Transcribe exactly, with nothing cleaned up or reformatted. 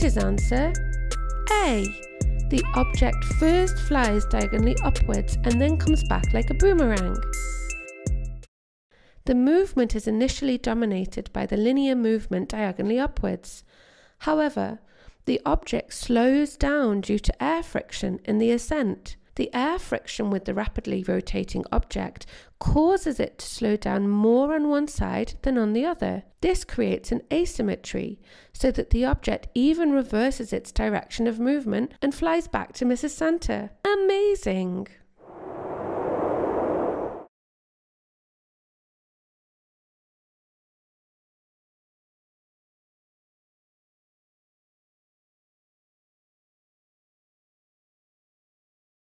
It is answer A. The object first flies diagonally upwards and then comes back like a boomerang. The movement is initially dominated by the linear movement diagonally upwards. However, the object slows down due to air friction in the ascent. The air friction with the rapidly rotating object causes it to slow down more on one side than on the other. This creates an asymmetry, so that the object even reverses its direction of movement and flies back to Missus Santa. Amazing!